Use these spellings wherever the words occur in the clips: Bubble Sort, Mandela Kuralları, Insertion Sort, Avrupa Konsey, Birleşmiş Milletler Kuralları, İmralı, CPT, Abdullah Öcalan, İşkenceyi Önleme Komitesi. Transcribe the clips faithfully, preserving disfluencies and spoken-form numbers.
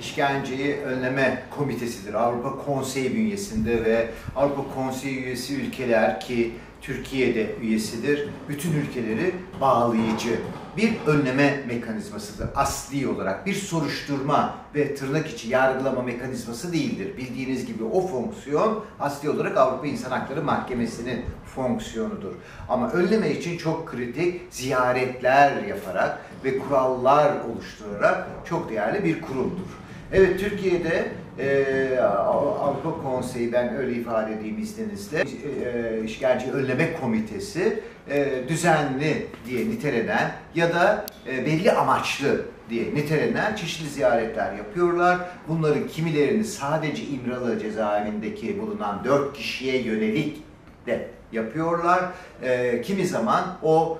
İşkenceyi Önleme Komitesidir. Avrupa Konsey bünyesinde ve Avrupa Konsey üyesi ülkeler ki Türkiye'de üyesidir, bütün ülkeleri bağlayıcı bir önleme mekanizmasıdır. Asli olarak bir soruşturma ve tırnak içi yargılama mekanizması değildir. Bildiğiniz gibi o fonksiyon asli olarak Avrupa İnsan Hakları Mahkemesi'nin fonksiyonudur. Ama önleme için çok kritik ziyaretler yaparak ve kurallar oluşturarak çok değerli bir kurumdur. Evet, Türkiye'de e, Avrupa Konseyi, ben öyle ifade edeyim izninizle, e, İşkenceyi Önleme Komitesi e, düzenli diye nitelenen ya da e, belli amaçlı diye nitelenen çeşitli ziyaretler yapıyorlar. Bunların kimilerini sadece İmralı cezaevindeki bulunan dört kişiye yönelik de yapıyorlar. E, kimi zaman o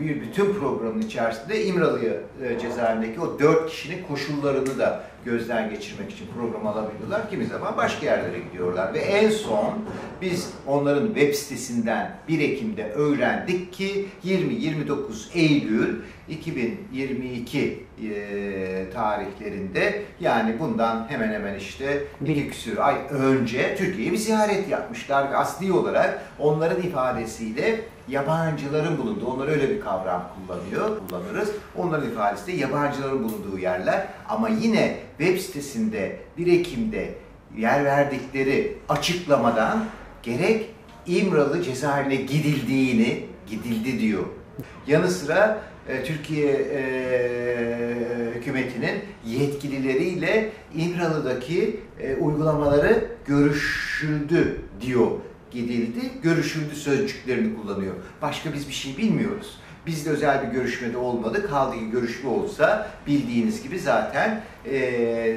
bir bütün programın içerisinde İmralı'yı cezaevindeki o dört kişinin koşullarını da gözden geçirmek için program alabiliyorlar. Kimi zaman başka yerlere gidiyorlar ve en son biz onların web sitesinden bir Ekim'de öğrendik ki yirmi yirmi dokuz Eylül iki bin yirmi iki e, tarihlerinde, yani bundan hemen hemen işte bir küsür ay önce Türkiye'ye bir ziyaret yapmışlar ve asli olarak onların ifadesiyle yabancıların bulunduğu, onlar öyle bir kavram kullanıyor, kullanırız. Onların ifadesiyle yabancıların bulunduğu yerler, ama yine web sitesinde bir Ekim'de yer verdikleri açıklamadan gerek İmralı cezaevine gidildiğini, gidildi diyor. Yanı sıra e, Türkiye e, hükümetinin yetkilileriyle İmralı'daki e, uygulamaları görüşüldü diyor. Gidildi, görüşüldü sözcüklerini kullanıyor. Başka biz bir şey bilmiyoruz. Biz de özel bir görüşmede olmadı. Kaldı ki görüşme olsa bildiğiniz gibi zaten e,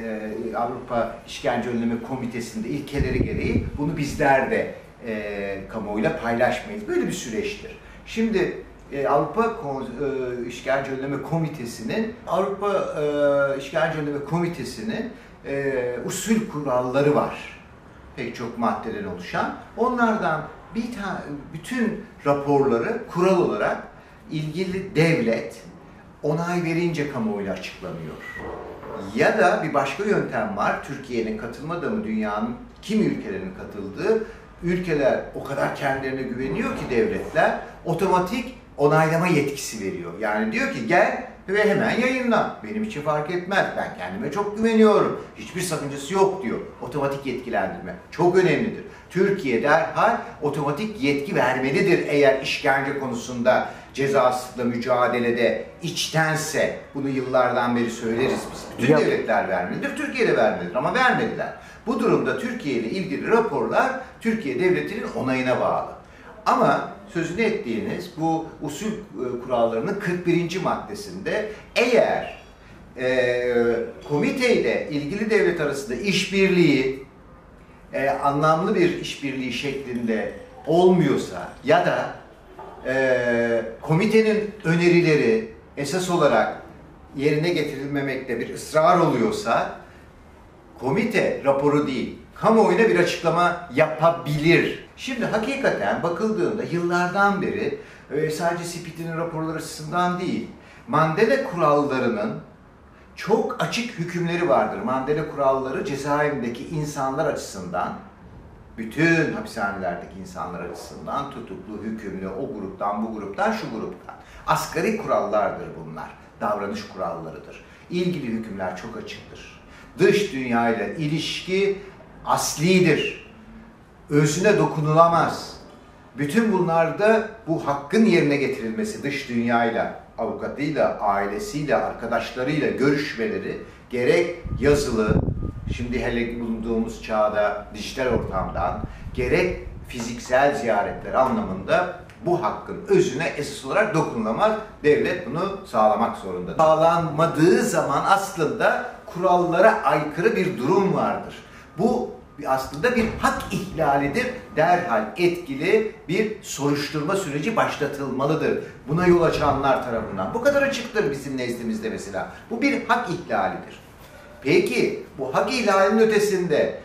Avrupa İşkence Önleme Komitesi'nde ilkeleri gereği bunu bizler de e, kamuoyuyla paylaşmayız. Böyle bir süreçtir. Şimdi e, Avrupa e, İşkence Önleme Komitesi'nin Avrupa e, İşkence Önleme Komitesi'nin e, usul kuralları var. Pek çok maddeden oluşan. Onlardan bir tane, bütün raporları kural olarak ilgili devlet onay verince kamuoyuna açıklanıyor. Ya da bir başka yöntem var. Türkiye'nin katılmadığı mı, dünyanın kim ülkelerinin katıldığı, ülkeler o kadar kendilerine güveniyor ki devletler otomatik onaylama yetkisi veriyor. Yani diyor ki gel ve hemen yayınla. Benim için fark etmez. Ben kendime çok güveniyorum. Hiçbir sakıncası yok diyor. Otomatik yetkilendirme çok önemlidir. Türkiye derhal otomatik yetki vermelidir eğer işkence konusunda, cezasızlıkla mücadelede içtense. Bunu yıllardan beri söyleriz biz. Bütün devletler vermelidir. Türkiye'de vermelidir ama vermediler. Bu durumda Türkiye ile ilgili raporlar Türkiye Devleti'nin onayına bağlı. Ama sözünü ettiğiniz bu usul kurallarının kırk birinci maddesinde eğer e, komiteyle ilgili devlet arasında işbirliği e, anlamlı bir işbirliği şeklinde olmuyorsa ya da e, komitenin önerileri esas olarak yerine getirilmemekte bir ısrar oluyorsa komite raporu değil, kamuoyuna bir açıklama yapabilir. Şimdi hakikaten bakıldığında yıllardan beri sadece C P T'nin raporları açısından değil, Mandela Kuralları'nın çok açık hükümleri vardır. Mandela Kuralları cezaevindeki insanlar açısından, bütün hapishanelerdeki insanlar açısından, tutuklu, hükümlü, o gruptan, bu gruptan, şu gruptan. Asgari kurallardır bunlar, davranış kurallarıdır. İlgili hükümler çok açıktır. Dış dünyayla ilişki aslidir. Özüne dokunulamaz. Bütün bunlarda bu hakkın yerine getirilmesi, dış dünyayla, avukatıyla, ailesiyle, arkadaşlarıyla görüşmeleri gerek yazılı, şimdi hele bulunduğumuz çağda dijital ortamdan, gerek fiziksel ziyaretler anlamında bu hakkın özüne esas olarak dokunulamaz. Devlet bunu sağlamak zorunda. Sağlanmadığı zaman aslında kurallara aykırı bir durum vardır. Bu aslında bir hak ihlalidir. Derhal etkili bir soruşturma süreci başlatılmalıdır. Buna yol açanlar tarafından. Bu kadar açıktır bizim nezdimizde mesela. Bu bir hak ihlalidir. Peki bu hak ihlalinin ötesinde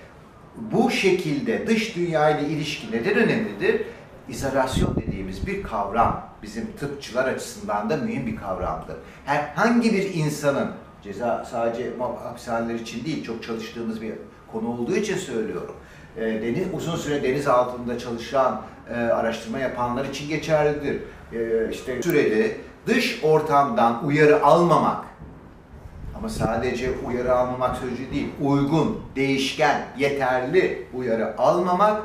bu şekilde dış dünyayla ilişki neden önemlidir? İzolasyon dediğimiz bir kavram bizim tıpçılar açısından da mühim bir kavramdır. Herhangi bir insanın Ceza sadece hapishaneler için değil, çok çalıştığımız bir konu olduğu için söylüyorum. Deniz, uzun süre deniz altında çalışan, araştırma yapanlar için geçerlidir. İşte süreli dış ortamdan uyarı almamak, ama sadece uyarı almamak sözcüğü değil, uygun, değişken, yeterli uyarı almamak,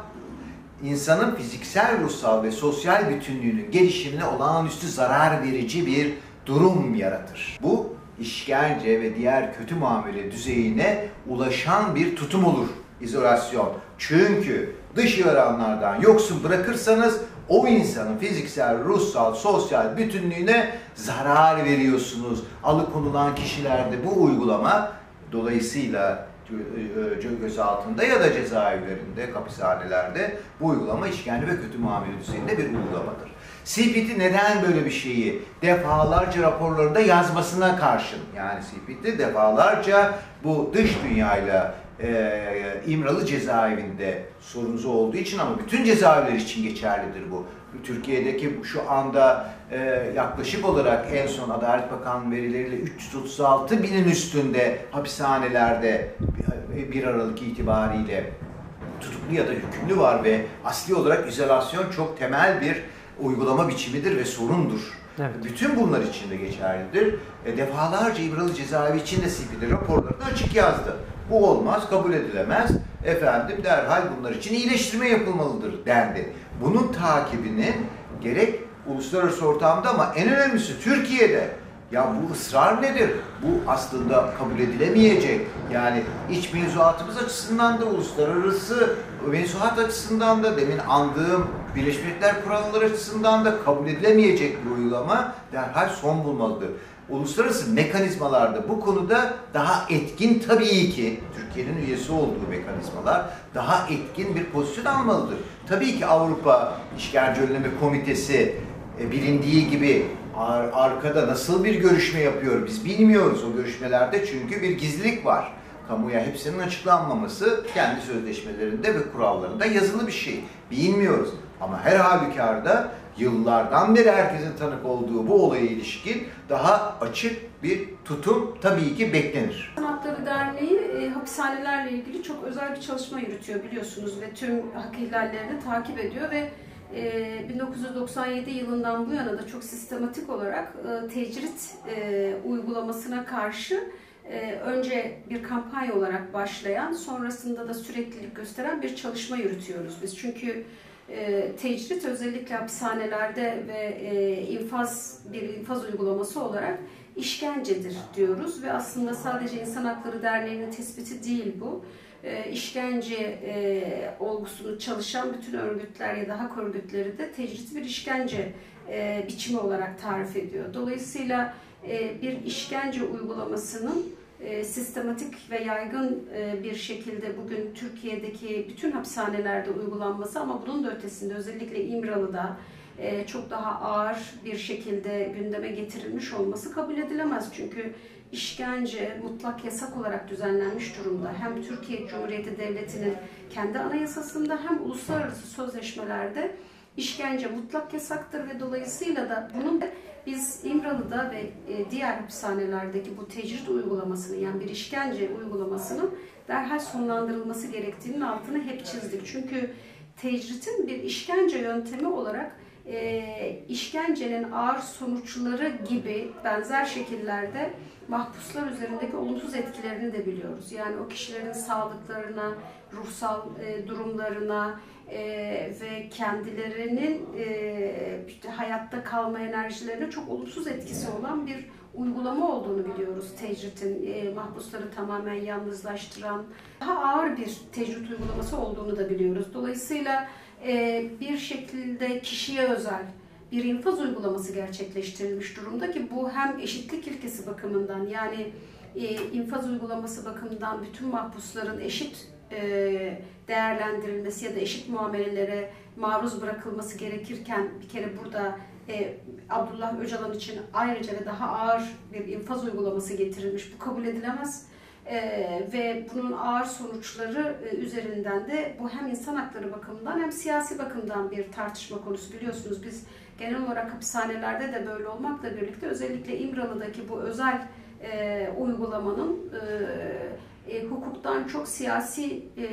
insanın fiziksel, ruhsal ve sosyal bütünlüğünün gelişimine olağanüstü zarar verici bir durum yaratır. Bu, işkence ve diğer kötü muamele düzeyine ulaşan bir tutum olur, izolasyon. Çünkü dış uyaranlardan yoksun bırakırsanız o insanın fiziksel, ruhsal, sosyal bütünlüğüne zarar veriyorsunuz. Alıkonulan kişilerde bu uygulama dolayısıyla gözaltında ya da cezaevlerinde, hapishanelerde bu uygulama işkence ve kötü muamele düzeyinde bir uygulamadır. C P T neden böyle bir şeyi defalarca raporlarında yazmasına karşın, yani C P T defalarca bu dış dünyayla Ee, İmralı cezaevinde sorunuz olduğu için, ama bütün cezaevler için geçerlidir bu. Türkiye'deki şu anda e, yaklaşık olarak en son Adalet Bakanlığı verileriyle üç yüz otuz altı binin üstünde hapishanelerde bir Aralık itibariyle tutuklu ya da hükümlü var ve asli olarak izolasyon çok temel bir uygulama biçimidir ve sorundur. Evet. Bütün bunlar için de geçerlidir. E, defalarca İmralı cezaevi için de C P T raporlarını açık yazdı. Bu olmaz, kabul edilemez. Efendim derhal bunlar için iyileştirme yapılmalıdır dendi. Bunun takibinin gerek uluslararası ortamda, ama en önemlisi Türkiye'de. Ya bu ısrar nedir? Bu aslında kabul edilemeyecek. Yani iç mevzuatımız açısından da, uluslararası mevzuat açısından da, demin andığım Birleşmiş Milletler Kuralları açısından da kabul edilemeyecek bir uygulama derhal son bulmalıdır. Uluslararası mekanizmalarda bu konuda daha etkin, tabii ki Türkiye'nin üyesi olduğu mekanizmalar daha etkin bir pozisyon almalıdır. Tabii ki Avrupa İşkence Önleme Komitesi e, bilindiği gibi ar arkada nasıl bir görüşme yapıyor biz bilmiyoruz o görüşmelerde, çünkü bir gizlilik var. Kamuya hepsinin açıklanmaması kendi sözleşmelerinde ve kurallarında yazılı bir şey. Bilmiyoruz ama her halükarda yıllardan beri herkesin tanık olduğu bu olaya ilişkin daha açık bir tutum tabii ki beklenir. İnsan Hakları Derneği e, hapishanelerle ilgili çok özel bir çalışma yürütüyor biliyorsunuz ve tüm hak ihlallerini takip ediyor ve e, bin dokuz yüz doksan yedi yılından bu yana da çok sistematik olarak e, tecrit e, uygulamasına karşı e, önce bir kampanya olarak başlayan, sonrasında da süreklilik gösteren bir çalışma yürütüyoruz biz. Çünkü E, tecrit özellikle hapishanelerde ve e, infaz bir infaz uygulaması olarak işkencedir diyoruz ve aslında sadece İnsan Hakları Derneği'nin tespiti değil bu. E, işkence e, olgusunu çalışan bütün örgütler ya da hak örgütleri de tecriti bir işkence e, biçimi olarak tarif ediyor. Dolayısıyla e, bir işkence uygulamasının E, sistematik ve yaygın e, bir şekilde bugün Türkiye'deki bütün hapishanelerde uygulanması, ama bunun da ötesinde özellikle İmralı'da e, çok daha ağır bir şekilde gündeme getirilmiş olması kabul edilemez. Çünkü işkence mutlak yasak olarak düzenlenmiş durumda. Hem Türkiye Cumhuriyeti Devleti'nin kendi anayasasında hem uluslararası sözleşmelerde işkence mutlak yasaktır ve dolayısıyla da bunun biz İmralı'da ve diğer hapishanelerdeki bu tecrit uygulamasının, yani bir işkence uygulamasının derhal sonlandırılması gerektiğinin altını hep çizdik. Çünkü tecritin bir işkence yöntemi olarak e, işkencenin ağır sonuçları gibi benzer şekillerde mahpuslar üzerindeki olumsuz etkilerini de biliyoruz. Yani o kişilerin sağlıklarına, ruhsal e, durumlarına, Ee, ve kendilerinin e, işte hayatta kalma enerjilerine çok olumsuz etkisi olan bir uygulama olduğunu biliyoruz. Tecritin e, mahpusları tamamen yalnızlaştıran, daha ağır bir tecrit uygulaması olduğunu da biliyoruz. Dolayısıyla e, bir şekilde kişiye özel bir infaz uygulaması gerçekleştirilmiş durumda ki bu hem eşitlik ilkesi bakımından, yani e, infaz uygulaması bakımından bütün mahpusların eşit değerlendirilmesi ya da eşit muamelelere maruz bırakılması gerekirken, bir kere burada e, Abdullah Öcalan için ayrıca ve daha ağır bir infaz uygulaması getirilmiş. Bu kabul edilemez e, ve bunun ağır sonuçları e, üzerinden de bu hem insan hakları bakımından hem siyasi bakımdan bir tartışma konusu. Biliyorsunuz biz genel olarak hapishanelerde de böyle olmakla birlikte özellikle İmralı'daki bu özel e, uygulamanın e, e, hukuktan çok siyasi e,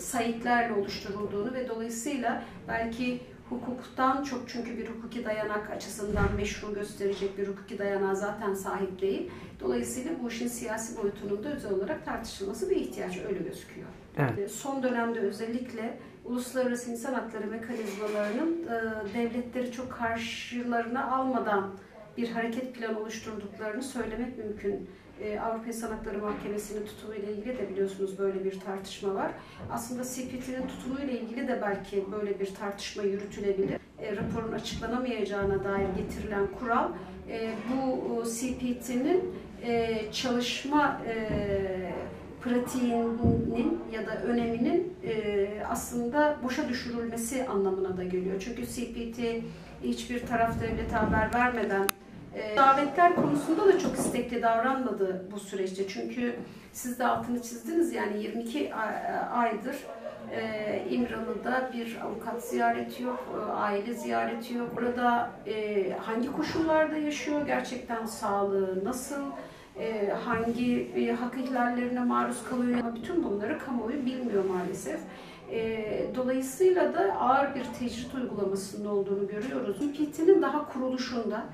sayitlerle oluşturulduğunu ve dolayısıyla belki hukuktan çok, çünkü bir hukuki dayanak açısından meşru gösterecek bir hukuki dayanağa zaten sahip değil. Dolayısıyla bu işin siyasi boyutunun da özel olarak tartışılması bir ihtiyaç, öyle gözüküyor. Evet. Son dönemde özellikle uluslararası insan hakları mekanizmalarının devletleri çok karşılarına almadan bir hareket planı oluşturduklarını söylemek mümkün. Avrupa İnsan Hakları Mahkemesi'nin tutumuyla ilgili de biliyorsunuz böyle bir tartışma var. Aslında C P T'nin tutumuyla ilgili de belki böyle bir tartışma yürütülebilir. E, raporun açıklanamayacağına dair getirilen kural, e, bu C P T'nin e, çalışma e, pratiğinin ya da öneminin e, aslında boşa düşürülmesi anlamına da geliyor. Çünkü C P T hiçbir taraf devlete haber vermeden E, davetler konusunda da çok istekli davranmadı bu süreçte. Çünkü siz de altını çizdiniz, yani yirmi iki aydır e, İmralı'da bir avukat ziyareti yok, e, aile ziyareti yok. Burada e, hangi koşullarda yaşıyor, gerçekten sağlığı nasıl, e, hangi e, hak ihlallerine maruz kalıyor, bütün bunları kamuoyu bilmiyor maalesef. Dolayısıyla da ağır bir tecrit uygulamasının olduğunu görüyoruz. C P T'nin daha kuruluşunda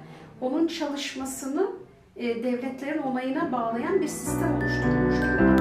onun çalışmasını devletlerin onayına bağlayan bir sistem oluşturulmuştur.